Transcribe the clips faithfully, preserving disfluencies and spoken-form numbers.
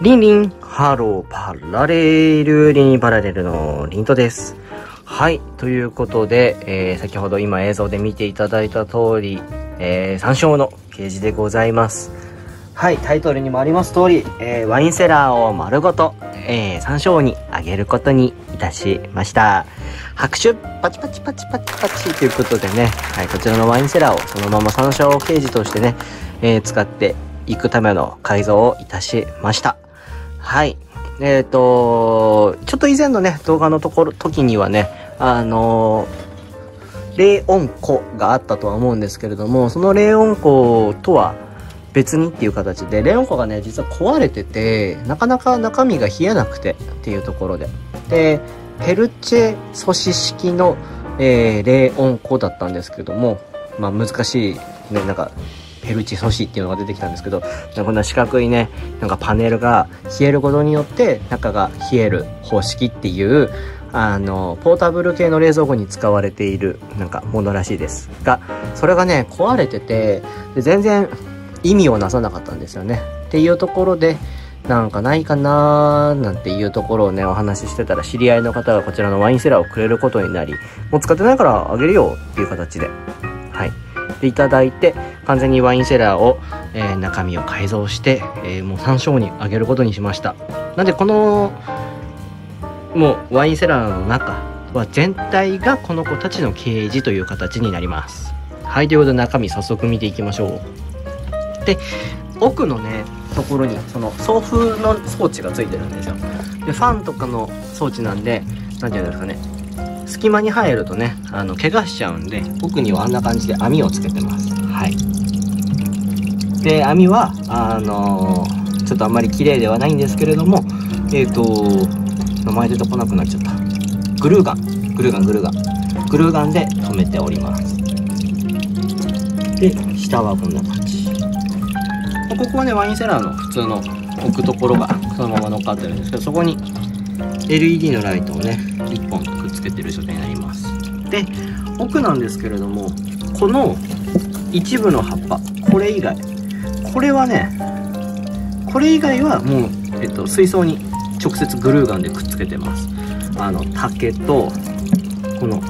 リンリン、ハローパラレル、リンパラレルのリントです。はい、ということで、えー、先ほど今映像で見ていただいた通り、えー、山椒のページでございます。はい、タイトルにもあります通り、えー、ワインセラーを丸ごと、えー、山椒にあげることにいたしました。拍手パチパチパチパチパチということでね、はい、こちらのワインセラーをそのまま山椒ケージとしてね、えー、使っていくための改造をいたしました。はい。えっと、ちょっと以前のね、動画のところ、時にはね、あのー、冷温庫があったとは思うんですけれども、その冷温庫とは別にっていう形で、冷温庫がね、実は壊れてて、なかなか中身が冷えなくてっていうところで。で、ペルチェ素子式の、えー、冷温庫だったんですけれども、まあ難しいね、なんか、ペルチ素子っていうのが出てきたんですけど、こんな四角いね、なんかパネルが冷えることによって中が冷える方式っていう、あの、ポータブル系の冷蔵庫に使われているなんかものらしいですが、それがね、壊れてて、で全然意味をなさなかったんですよね。っていうところで、なんかないかなーなんていうところをね、お話ししてたら知り合いの方がこちらのワインセラーをくれることになり、もう使ってないからあげるよっていう形で、はい。でいただいて、完全にワインセラーを、えー、中身を改造して、えー、もう山椒にあげることにしました。なんでこのもうワインセラーの中は全体がこの子たちのケージという形になります。はい、ということで中身早速見ていきましょう。で奥のねところにその送風の装置がついてるんですよ。でファンとかの装置なんで、何て言うんですかね、隙間に入るとね、あの怪我しちゃうんで、奥にはあんな感じで網をつけてます。はい。で網はあのー、ちょっとあんまり綺麗ではないんですけれども、えっと名前出てこなくなっちゃったグルーガングルーガングルーガングルーガンで留めております。で下はこんな感じ。ここはねワインセラーの普通の置くところがそのまま乗っかってるんですけど、そこにエルイーディー のライトをねいっぽんくっつけてる状態になります。で奥なんですけれども、この一部の葉っぱ、これ以外これはねこれ以外はもう、えっと、水槽に直接グルーガンでくっつけてます。あの竹とこの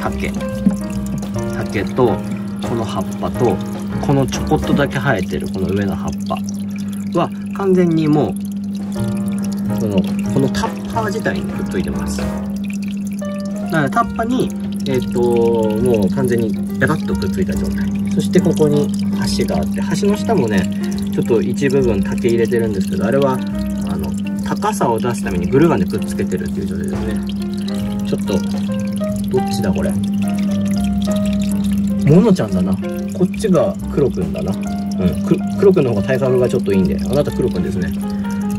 竹竹とこの葉っぱとこのちょこっとだけ生えてるこの上の葉っぱは完全にもうこのこのタッパー自体にくっついてます。だからタッパーにえっともう完全にペタッとくっついた状態。そしてここに端があって、端の下もねちょっと一部分竹入れてるんですけど、あれはあの高さを出すためにグルーガンでくっつけてるっていう状態ですね。ちょっとどっちだこれ、モノちゃんだな。こっちがクロくんだな。うん、く黒くんの方が体格がちょっといいんで、あなたクロくんですね。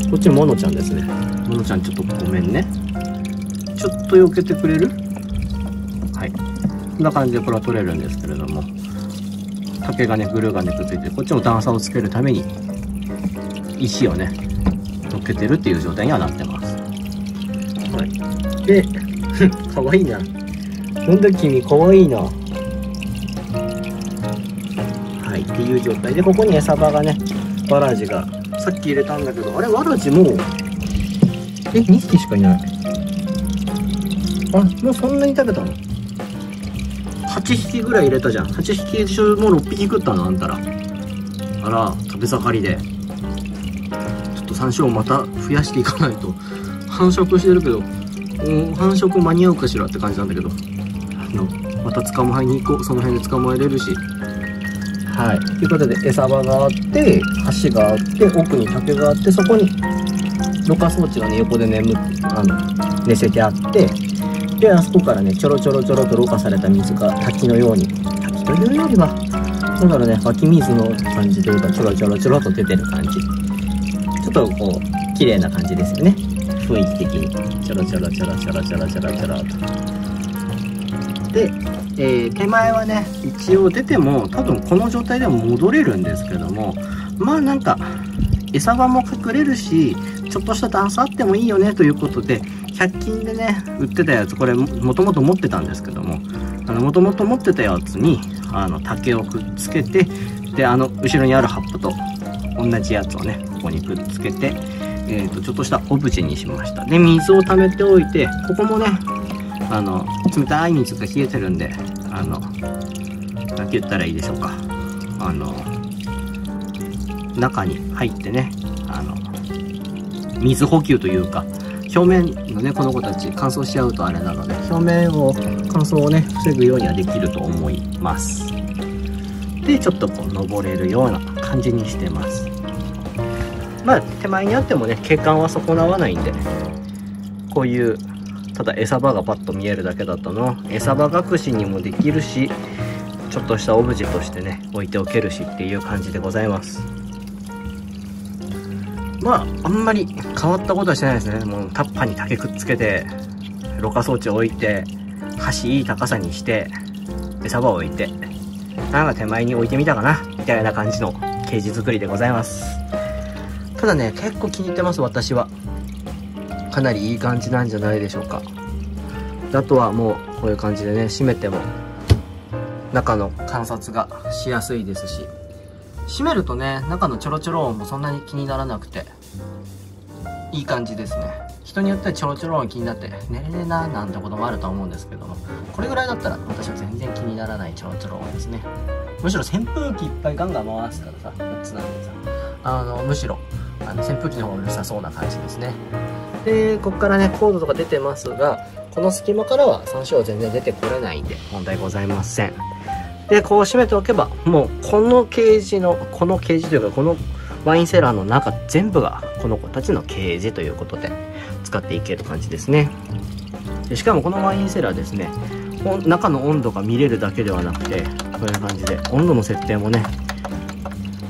こっちモノちゃんですね。モノちゃんちょっとごめんね。ちょっと避けてくれる？はい。こんな感じでこれは取れるんですけれども、竹がね、グルーがね、くっついて、こっちも段差をつけるために、石をね、乗っけてるっていう状態にはなってます。はい。で、かわいいな。なんだ君、かわいいな。はい、っていう状態で、ここに餌場がね、わらじが、さっき入れたんだけど、あれわらじもうえにひきしかいない。あ、もうそんなに食べたの？ はっぴきぐらい入れたじゃん。はっぴき中もうろっぴき食ったのあんたら。あら食べ盛りでちょっと山椒をまた増やしていかないと。繁殖してるけど繁殖間に合うかしらって感じなんだけど、あのまた捕まえに行こう。その辺で捕まえれるし。はい、ということで餌場があって橋があって奥に竹があって、そこにろ過装置がね横で眠あの寝せてあって、であそこからねちょろちょろちょろとろ過された水が滝のように、滝というよりはなんだろうね、湧き水の感じというかちょろちょろちょろと出てる感じ、ちょっとこう綺麗な感じですよね、雰囲気的に。ちょろちょろちょろちょろちょろちょろちょろと。でえー、手前はね一応出ても多分この状態でも戻れるんですけども、まあなんか餌場も隠れるしちょっとした段差あってもいいよねということで、ひゃく均でね売ってたやつ、これもともと持ってたんですけども、もともと持ってたやつにあの竹をくっつけて、であの後ろにある葉っぱと同じやつをねここにくっつけて、えー、とちょっとしたオブジェにしました。で、水を溜めておいて、ここもね、あの冷たい水が冷えてるんで、あのなんて言ったらいいでしょうか、あの中に入ってね、あの水補給というか、表面のね、この子たち乾燥しちゃうとあれなので、表面を乾燥をね防ぐようにはできると思います。で、ちょっとこう登れるような感じにしてます。まあ手前にあってもね景観は損なわないんで、こういうただ餌場がパッと見えるだけだったの餌場隠しにもできるし、ちょっとしたオブジェとしてね置いておけるしっていう感じでございます。まああんまり変わったことはしてないですね。もうタッパーに竹くっつけて、ろ過装置置いて、橋いい高さにして餌場置いて、なんか手前に置いてみたかなみたいな感じのケージ作りでございます。ただね、結構気に入ってます。私はかなりいい感じなんじゃないでしょうか。あとはもうこういう感じでね、閉めても中の観察がしやすいですし、閉めるとね中のちょろちょろ音もそんなに気にならなくていい感じですね。人によってはちょろちょろ音気になって寝れねえなーなんてこともあると思うんですけども、これぐらいだったら私は全然気にならないちょろちょろ音ですね。むしろ扇風機いっぱいガンガン回すからさ、こっちなんでさ、あのむしろあの扇風機の方が良さそうな感じですね。で、ここからねコードとか出てますが、この隙間からは山椒全然出てこれないんで問題ございません。で、こう閉めておけば、もうこのケージのこのケージというかこのワインセラーの中全部がこの子たちのケージということで使っていける感じですね。で、しかもこのワインセラーですね、中の温度が見れるだけではなくて、こういう感じで温度の設定もね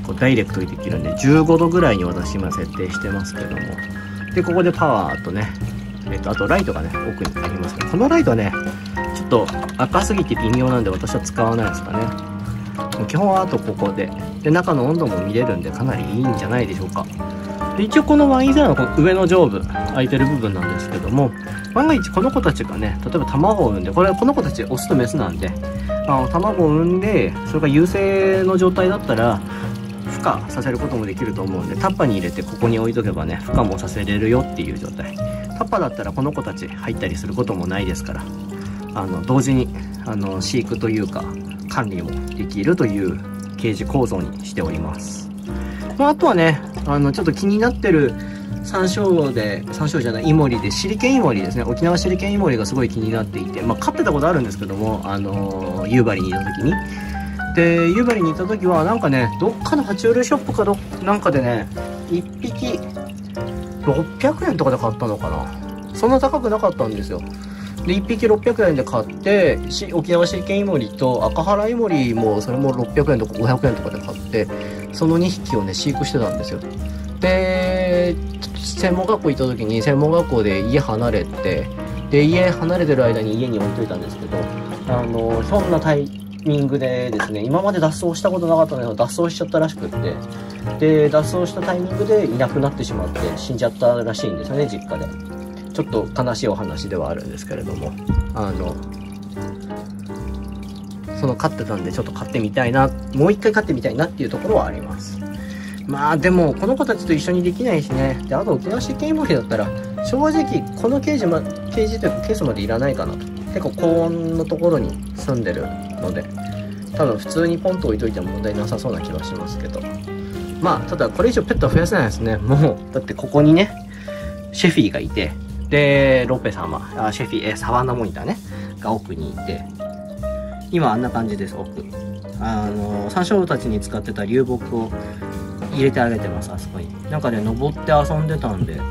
こうダイレクトにできるんで、じゅうごどぐらいに私今設定してますけども、でここでパワーとね、えっと、あとライトがね奥にありますけど、このライトはねちょっと赤すぎて微妙なんで私は使わないですかね。基本はあとここでで中の温度も見れるんでかなりいいんじゃないでしょうか。で、一応このワインセラーのこの上の上部空いてる部分なんですけども、万が一この子たちがね例えば卵を産んで、これこの子たちオスとメスなんで、あの卵を産んでそれが有精の状態だったら孵化させることもできると思うんで、タッパに入れてここに置いとけばね孵化もさせれるよっていう状態。タッパだったらこの子たち入ったりすることもないですから、あの同時にあの飼育というか管理もできるというケージ構造にしております。まあ、あとはねあのちょっと気になってる山椒で山椒じゃないイモリで、シリケンイモリですね、沖縄シリケンイモリがすごい気になっていて、まあ、飼ってたことあるんですけども、あの夕張にいた時にで夕張にいた時はなんかねどっかの爬虫類ショップかどなんかでねいっぴきろっぴゃくえんとかで買ったのかな、そんな高くなかったんですよ。でいっぴきろっぴゃくえんで買って、沖縄シリケンイモリと赤原イモリもそれもろっぴゃくえんとかごひゃくえんとかで買って、そのにひきをね飼育してたんですよ。で専門学校行った時に専門学校で家離れて、で家離れてる間に家に置いといたんですけど、あのひょんなタイミングでですね、今まで脱走したことなかったのに脱走しちゃったらしくって、で脱走したタイミングでいなくなってしまって死んじゃったらしいんですよね、実家で。ちょっと悲しいお話ではあるんですけれども、あのその飼ってたんでちょっと飼ってみたいな、もう一回飼ってみたいなっていうところはあります。まあでもこの子たちと一緒にできないしね。であと沖縄シリケンイモリだったら正直このケージ、ま、ケージというかケースまでいらないかなと。結構高温のところに住んでるので多分普通にポンと置いといても問題なさそうな気はしますけど、まあただこれ以上ペットは増やせないですね。もうだってここにねシェフィーがいて、で、ロペ様、あシェフィ、え、サバンナモニターね、が奥にいて、今あんな感じです、奥。あの、山椒たちに使ってた流木を入れてあげてます、あそこに。なんかね、登って遊んでたんで、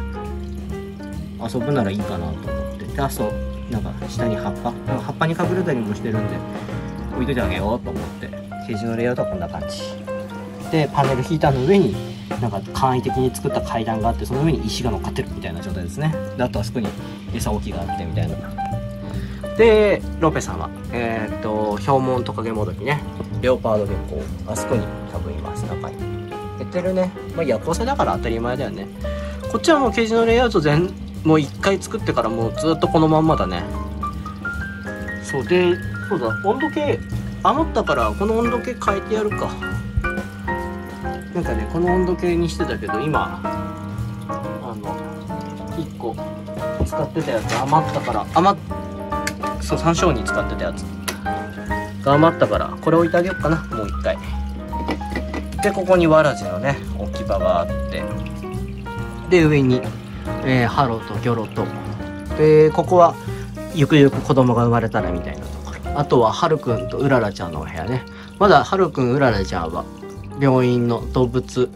遊ぶならいいかなと思って。で、あそう、なんか下に葉っぱ、なんか葉っぱに隠れたりもしてるんで、置いといてあげようと思って、ケージのレイアウトはこんな感じ。で、パネルヒーターの上に、なんか簡易的に作った階段があって、その上に石が乗っかってるみたいな状態ですね。であとあそこに餌置きがあってみたいな。でロペさんはえー、っとヒョウモントカゲモドキね、レオパードゲッコー、あそこに多分います、中に寝てるね。まあ夜行性だから当たり前だよね。こっちはもうケージのレイアウト全もういっかい作ってからもうずっとこのまんまだね。そうで、そうだ、温度計余ったからこの温度計変えてやるか。なんかね、この温度計にしてたけど今ああのいっこ使ってたやつ余ったから、余っそう山椒に使ってたやつが余ったからこれ置いてあげようかな、もう一回。でここにわらじのね置き場があって、で上に、えー、ハロとギョロと、でここはゆくゆく子供が生まれたらみたいなところ、あとははるくんとうららちゃんのお部屋ね。まだはるくんうららちゃんは病院の動物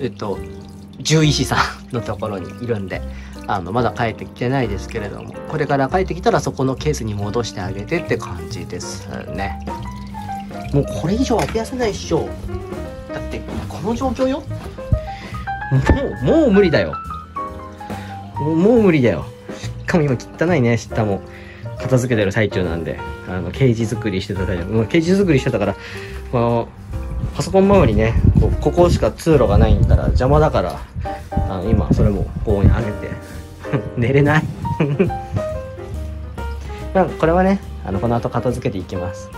えっと獣医師さんのところにいるんで、あのまだ帰ってきてないですけれども、これから帰ってきたらそこのケースに戻してあげてって感じですね。もうこれ以上は増やせないっしょ。だってこの状況よ、もうもう無理だよ、もう、もう無理だよ。しかも今汚いね、下も片付けてる最中なんで、あのケージ作りしてた、もうケージ作りしてたから、あのパソコン周りね、こう、ここしか通路がないんだから邪魔だから、あの今それもこうに上げて寝れないまあこれはね、あのこの後片付けていきます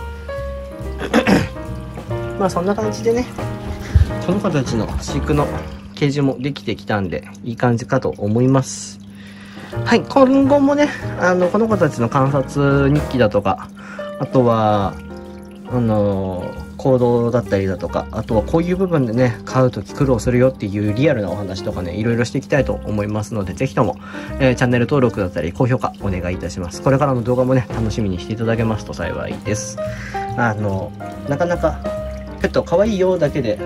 まあそんな感じでね、この子たちの飼育のケージもできてきたんでいい感じかと思います。はい、今後もね、あのこの子たちの観察日記だとか、あとはあの行動だったりだとか、あとはこういう部分でね飼うとき苦労するよっていうリアルなお話とかね、いろいろしていきたいと思いますので、ぜひとも、えー、チャンネル登録だったり高評価お願いいたします。これからの動画もね楽しみにしていただけますと幸いです。あのなかなかペット可愛いよだけで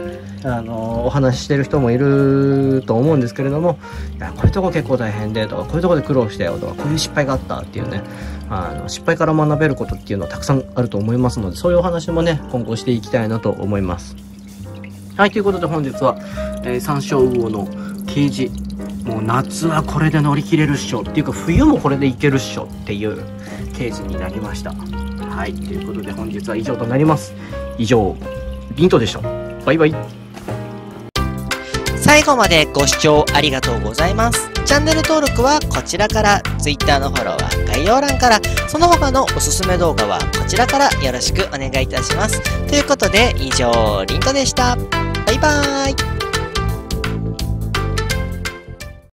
あのお話ししてる人もいると思うんですけれども、いやこういうとこ結構大変でとか、こういうとこで苦労したよとか、こういう失敗があったっていうね、あの失敗から学べることっていうのはたくさんあると思いますので、そういうお話もね今後していきたいなと思います。はい、ということで本日は、えー、山椒魚のケージ、もう夏はこれで乗り切れるっしょっていうか、冬もこれでいけるっしょっていうケージになりました。はい、ということで本日は以上となります。以上リントでした。バイバイ。最後までご視聴ありがとうございます。チャンネル登録はこちらから、Twitter のフォローは概要欄から、その他のおすすめ動画はこちらからよろしくお願いいたします。ということで、以上、リントでした。バイバーイ。